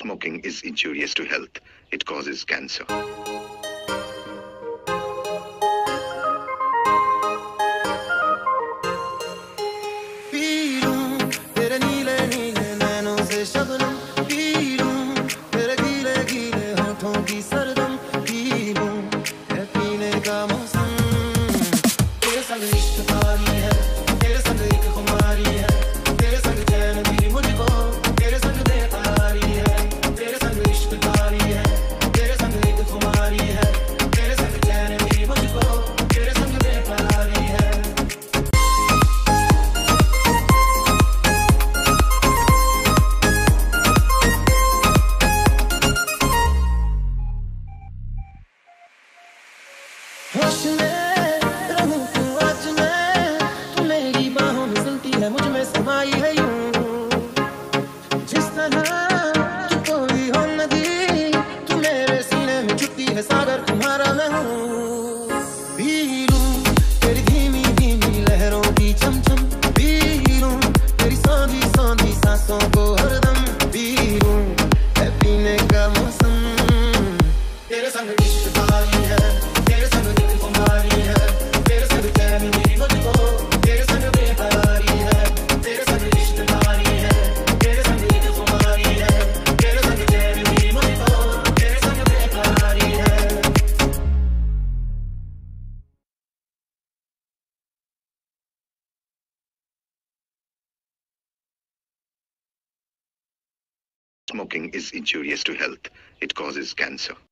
Smoking is injurious to health. It causes cancer. Smoking is injurious to health. It causes cancer.